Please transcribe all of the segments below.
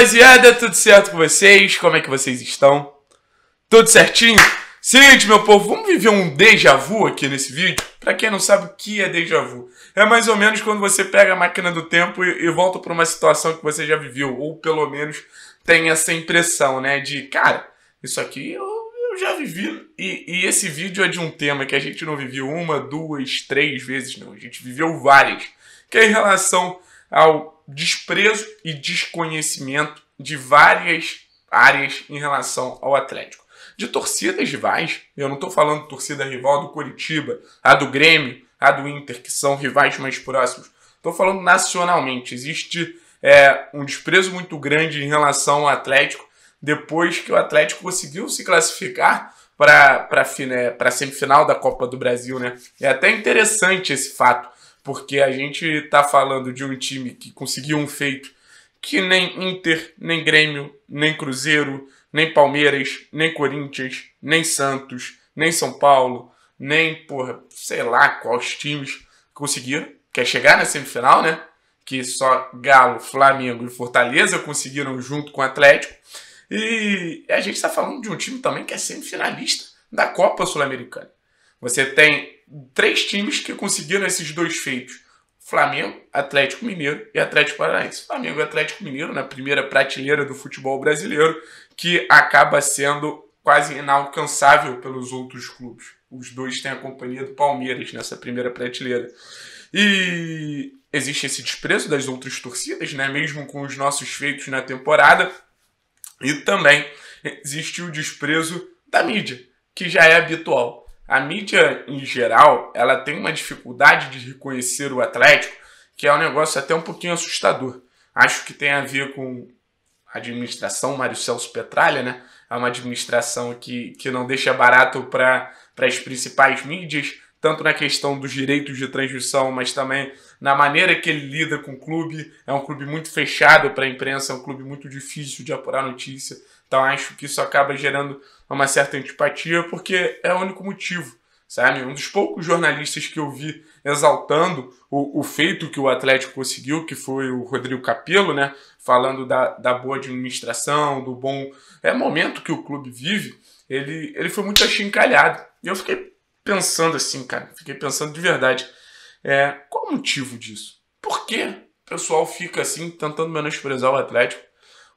rapaziada, tudo certo com vocês? Como é que vocês estão? Tudo certinho? Seguinte, meu povo, vamos viver um déjà vu aqui nesse vídeo? Pra quem não sabe o que é déjà vu, é mais ou menos quando você pega a máquina do tempo e volta pra uma situação que você já viveu, ou pelo menos tem essa impressão, né, de, cara, isso aqui eu já vivi, e esse vídeo é de um tema que a gente não viveu uma, duas, três vezes, não, a gente viveu várias, que é em relação ao desprezo e desconhecimento de várias áreas em relação ao Athletico. De torcidas rivais, eu não estou falando torcida rival do Coritiba, a do Grêmio, a do Inter, que são rivais mais próximos. Estou falando nacionalmente. Existe um desprezo muito grande em relação ao Athletico depois que o Athletico conseguiu se classificar para a semifinal da Copa do Brasil, né? É até interessante esse fato, porque a gente está falando de um time que conseguiu um feito que nem Inter, nem Grêmio, nem Cruzeiro, nem Palmeiras, nem Corinthians, nem Santos, nem São Paulo, nem, porra, sei lá quais times conseguiram, que é chegar na semifinal, né? Que só Galo, Flamengo e Fortaleza conseguiram junto com o Athletico. E a gente está falando de um time também que é semifinalista da Copa Sul-Americana. Você tem três times que conseguiram esses dois feitos: Flamengo, Athletico Mineiro e Athletico Paranaense. Flamengo e Athletico Mineiro na primeira prateleira do futebol brasileiro, que acaba sendo quase inalcançável pelos outros clubes. Os dois têm a companhia do Palmeiras nessa primeira prateleira. E existe esse desprezo das outras torcidas, né? Mesmo com os nossos feitos na temporada. E também existe o desprezo da mídia, que já é habitual. A mídia, em geral, ela tem uma dificuldade de reconhecer o Athletico, que é um negócio até um pouquinho assustador. Acho que tem a ver com a administração Mário Celso Petraglia, né? É uma administração que não deixa barato para as principais mídias, tanto na questão dos direitos de transmissão, mas também na maneira que ele lida com o clube. É um clube muito fechado para a imprensa, é um clube muito difícil de apurar notícia. Então acho que isso acaba gerando uma certa antipatia, porque é o único motivo, sabe? Um dos poucos jornalistas que eu vi exaltando o feito que o Athletico conseguiu, que foi o Rodrigo Capelo, né? Falando da boa administração, do bom momento que o clube vive, ele foi muito achincalhado. E eu fiquei pensando assim, cara, fiquei pensando de verdade, qual o motivo disso? Por que o pessoal fica assim, tentando menosprezar o Athletico?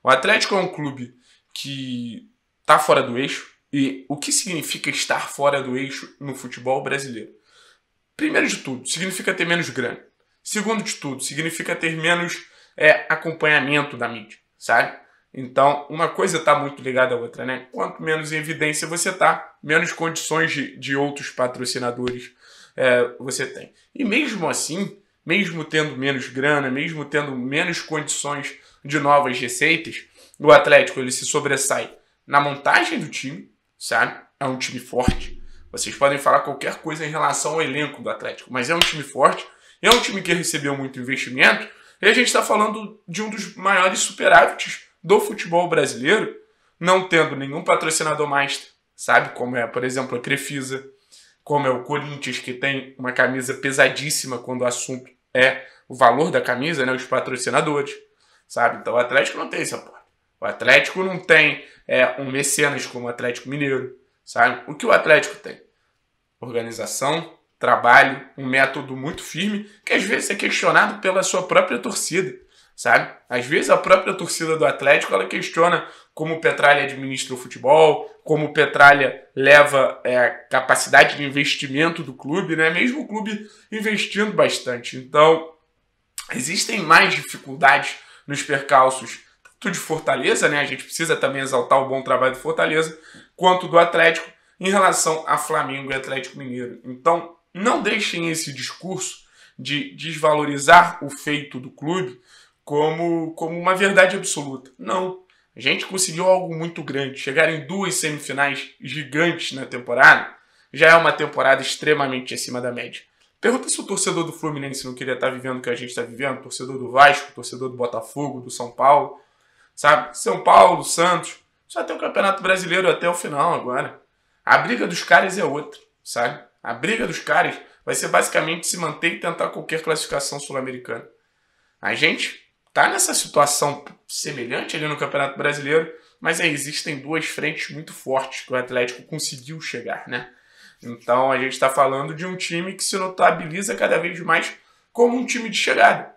O Athletico é um clube que está fora do eixo. E o que significa estar fora do eixo no futebol brasileiro? Primeiro de tudo, significa ter menos grana. Segundo de tudo, significa ter menos acompanhamento da mídia, sabe? Então, uma coisa está muito ligada à outra, né? Quanto menos em evidência você está, menos condições de outros patrocinadores você tem. E mesmo assim, mesmo tendo menos grana, mesmo tendo menos condições de novas receitas, o Athletico, ele se sobressai na montagem do time, sabe? É um time forte. Vocês podem falar qualquer coisa em relação ao elenco do Athletico, mas é um time forte, é um time que recebeu muito investimento, e a gente está falando de um dos maiores superávites do futebol brasileiro, não tendo nenhum patrocinador master, sabe? Como é, por exemplo, a Crefisa, como é o Corinthians, que tem uma camisa pesadíssima quando o assunto é o valor da camisa, né? Os patrocinadores, sabe? Então o Athletico não tem esse apoio. O Athletico não tem um mecenas como o Athletico Mineiro, sabe? O que o Athletico tem? Organização, trabalho, um método muito firme, que às vezes é questionado pela sua própria torcida, sabe? Às vezes a própria torcida do Athletico, ela questiona como o Petraglia administra o futebol, como o Petraglia leva capacidade de investimento do clube, né? Mesmo o clube investindo bastante. Então, existem mais dificuldades nos percalços de Fortaleza, né? A gente precisa também exaltar o bom trabalho do Fortaleza, quanto do Athletico em relação a Flamengo e Athletico Mineiro. Então, não deixem esse discurso de desvalorizar o feito do clube como uma verdade absoluta. Não. A gente conseguiu algo muito grande. Chegar em duas semifinais gigantes na temporada já é uma temporada extremamente acima da média. Pergunta se o torcedor do Fluminense não queria estar vivendo o que a gente está vivendo, o torcedor do Vasco, o torcedor do Botafogo, do São Paulo, sabe? São Paulo, Santos, só tem o Campeonato Brasileiro até o final agora. A briga dos caras é outra, sabe? A briga dos caras vai ser basicamente se manter e tentar qualquer classificação sul-americana. A gente está nessa situação semelhante ali no Campeonato Brasileiro, mas aí existem duas frentes muito fortes que o Atlético conseguiu chegar, né? Então a gente está falando de um time que se notabiliza cada vez mais como um time de chegada.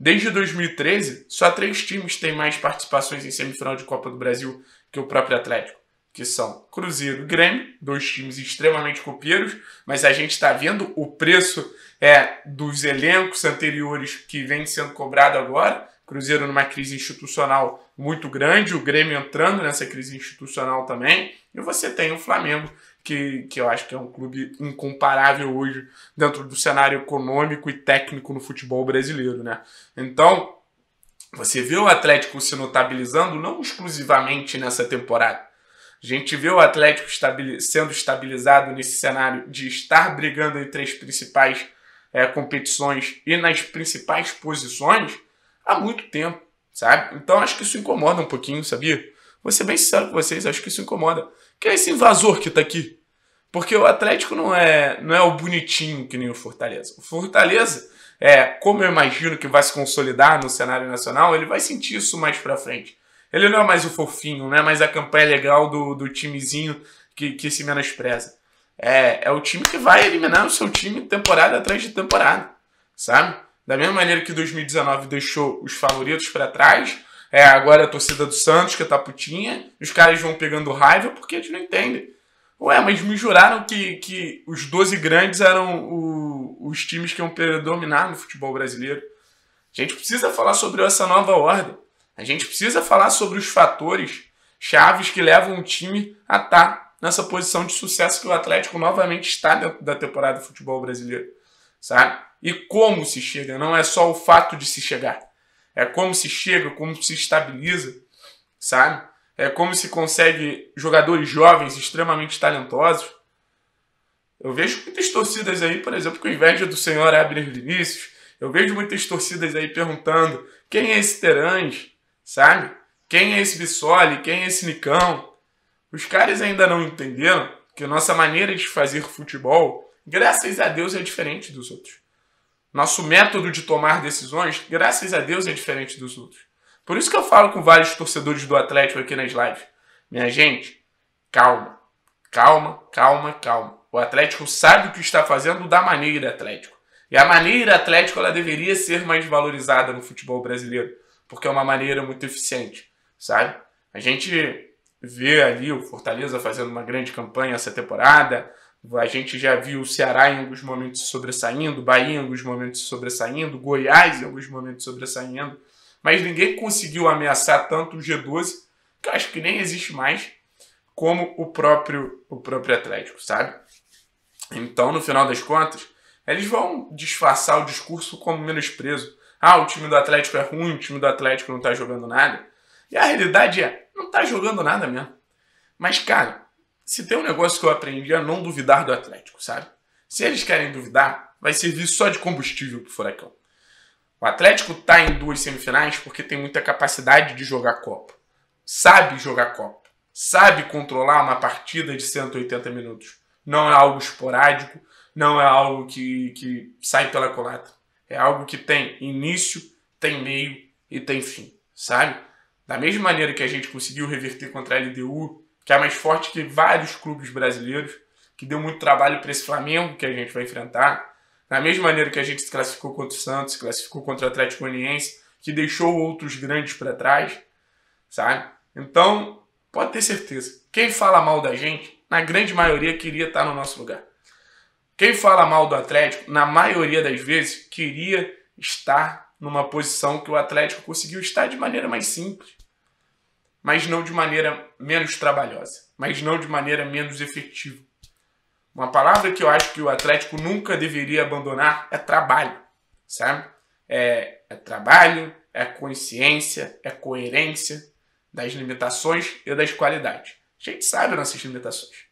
Desde 2013, só 3 times têm mais participações em semifinal de Copa do Brasil que o próprio Atlético, que são Cruzeiro e Grêmio, 2 times extremamente copeiros, mas a gente está vendo o preço dos elencos anteriores que vem sendo cobrado agora. Cruzeiro numa crise institucional muito grande, o Grêmio entrando nessa crise institucional também, e você tem o Flamengo, que eu acho que é um clube incomparável hoje dentro do cenário econômico e técnico no futebol brasileiro, né? Então, você vê o Atlético se notabilizando não exclusivamente nessa temporada. A gente vê o Atlético sendo estabilizado nesse cenário de estar brigando entre as principais competições e nas principais posições há muito tempo, sabe? Então acho que isso incomoda um pouquinho, sabia? Vou ser bem sincero com vocês, acho que isso incomoda. Que é esse invasor que tá aqui. Porque o Atlético não é o bonitinho que nem o Fortaleza. O Fortaleza, como eu imagino que vai se consolidar no cenário nacional, ele vai sentir isso mais pra frente. Ele não é mais o fofinho, não é mais a campanha legal do timezinho que se menospreza. É o time que vai eliminar o seu time temporada atrás de temporada, sabe? Da mesma maneira que 2019 deixou os favoritos para trás, agora a torcida do Santos, que tá putinha, os caras vão pegando raiva porque eles não entendem. Ué, mas me juraram que os 12 grandes eram os times que iam predominar no futebol brasileiro. A gente precisa falar sobre essa nova ordem. A gente precisa falar sobre os fatores chaves que levam um time a estar nessa posição de sucesso que o Atlético novamente está dentro da temporada do futebol brasileiro, sabe? E como se chega, não é só o fato de se chegar. É como se chega, como se estabiliza, sabe? É como se consegue jogadores jovens extremamente talentosos. Eu vejo muitas torcidas aí, por exemplo, com inveja do senhor Abner Vinícius. Eu vejo muitas torcidas aí perguntando quem é esse Terange, sabe? Quem é esse Bisoli? Quem é esse Nikão? Os caras ainda não entenderam que a nossa maneira de fazer futebol, graças a Deus, é diferente dos outros. Nosso método de tomar decisões, graças a Deus, é diferente dos outros. Por isso que eu falo com vários torcedores do Atlético aqui nas lives. Minha gente, calma. Calma, calma, calma. O Atlético sabe o que está fazendo da maneira Atlético. E a maneira Atlético, ela deveria ser mais valorizada no futebol brasileiro. Porque é uma maneira muito eficiente, sabe? A gente vê ali o Fortaleza fazendo uma grande campanha essa temporada. A gente já viu o Ceará em alguns momentos sobressaindo, Bahia em alguns momentos sobressaindo, Goiás em alguns momentos sobressaindo, mas ninguém conseguiu ameaçar tanto o G12, que eu acho que nem existe mais, como o próprio Atlético, sabe? Então, no final das contas, eles vão disfarçar o discurso como menosprezo. Ah, o time do Atlético é ruim, o time do Atlético não tá jogando nada. E a realidade é, não tá jogando nada mesmo. Mas, cara, se tem um negócio que eu aprendi a não duvidar do Atlético, sabe? Se eles querem duvidar, vai servir só de combustível pro furacão. O Atlético tá em 2 semifinais porque tem muita capacidade de jogar Copa. Sabe jogar Copa. Sabe controlar uma partida de 180 minutos. Não é algo esporádico, não é algo que sai pela culatra. É algo que tem início, tem meio e tem fim, sabe? Da mesma maneira que a gente conseguiu reverter contra a LDU, que é mais forte que vários clubes brasileiros, que deu muito trabalho para esse Flamengo que a gente vai enfrentar. Da mesma maneira que a gente se classificou contra o Santos, se classificou contra o Atlético Paranaense, que deixou outros grandes para trás, sabe? Então, pode ter certeza, quem fala mal da gente, na grande maioria queria estar no nosso lugar. Quem fala mal do Atlético, na maioria das vezes, queria estar numa posição que o Atlético conseguiu estar de maneira mais simples. Mas não de maneira menos trabalhosa, mas não de maneira menos efetiva. Uma palavra que eu acho que o Atlético nunca deveria abandonar é trabalho, sabe? É trabalho, é consciência, é coerência das limitações e das qualidades. A gente sabe nossas limitações.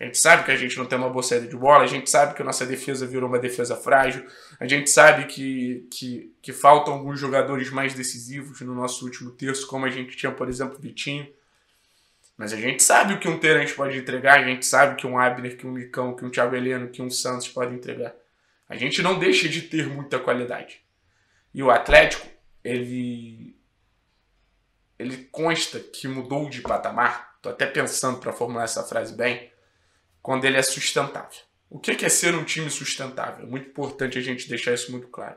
A gente sabe que a gente não tem uma boa saída de bola, a gente sabe que a nossa defesa virou uma defesa frágil, a gente sabe que faltam alguns jogadores mais decisivos no nosso último terço, como a gente tinha, por exemplo, o Vitinho. Mas a gente sabe o que um Terange pode entregar, a gente sabe que um Abner, que um Nikão, que um Thiago Heleno, que um Santos pode entregar. A gente não deixa de ter muita qualidade. E o Atlético ele consta que mudou de patamar, estou até pensando para formular essa frase bem, quando ele é sustentável. O que é ser um time sustentável? É muito importante a gente deixar isso muito claro.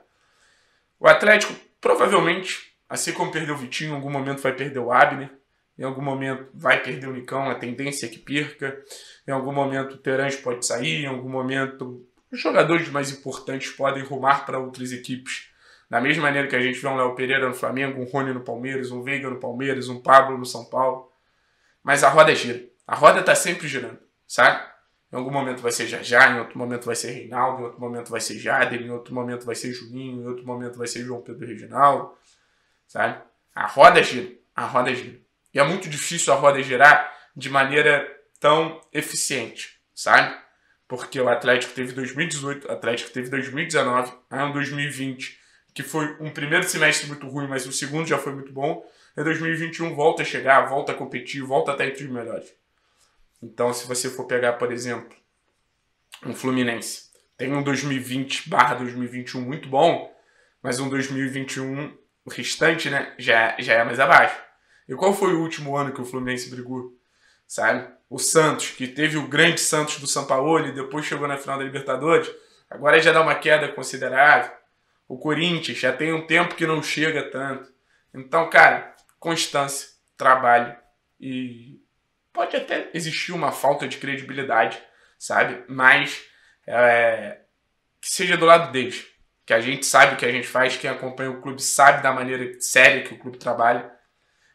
O Atlético, provavelmente, assim como perdeu o Vitinho, em algum momento vai perder o Abner, em algum momento vai perder o Nikão, a tendência é que perca, em algum momento o Terange pode sair, em algum momento os jogadores mais importantes podem rumar para outras equipes. Da mesma maneira que a gente vê um Léo Pereira no Flamengo, um Rony no Palmeiras, um Veiga no Palmeiras, um Pablo no São Paulo. Mas a roda gira. A roda está sempre girando, sabe? Em algum momento vai ser Jajá, em outro momento vai ser Reinaldo, em outro momento vai ser Jader, em outro momento vai ser Juninho, em outro momento vai ser João Pedro Reginaldo, sabe? A roda gira, a roda gira. E é muito difícil a roda girar de maneira tão eficiente, sabe? Porque o Atlético teve 2018, o Atlético teve 2019, aí em 2020... que foi um primeiro semestre muito ruim, mas o segundo já foi muito bom, em 2021 volta a chegar, volta a competir, volta a estar entre os melhores. Então, se você for pegar, por exemplo, um Fluminense, tem um 2020/2021 muito bom, mas um 2021, o restante, né, já é mais abaixo. E qual foi o último ano que o Fluminense brigou? Sabe? O Santos, que teve o grande Santos do Sampaoli, depois chegou na final da Libertadores, agora já dá uma queda considerável. O Corinthians já tem um tempo que não chega tanto. Então, cara, constância, trabalho e pode até existir uma falta de credibilidade, sabe? Mas que seja do lado deles. Que a gente sabe o que a gente faz, quem acompanha o clube sabe da maneira séria que o clube trabalha.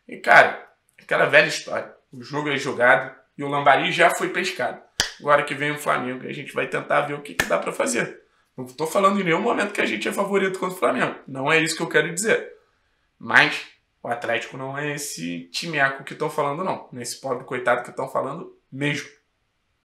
E, cara, aquela velha história. O jogo é jogado e o lambari já foi pescado. Agora que vem o Flamengo, a gente vai tentar ver o que dá para fazer. Não estou falando em nenhum momento que a gente é favorito contra o Flamengo. Não é isso que eu quero dizer. Mas o Atlético não é esse timeaco que estão falando, não. Nesse pobre coitado que estão falando mesmo.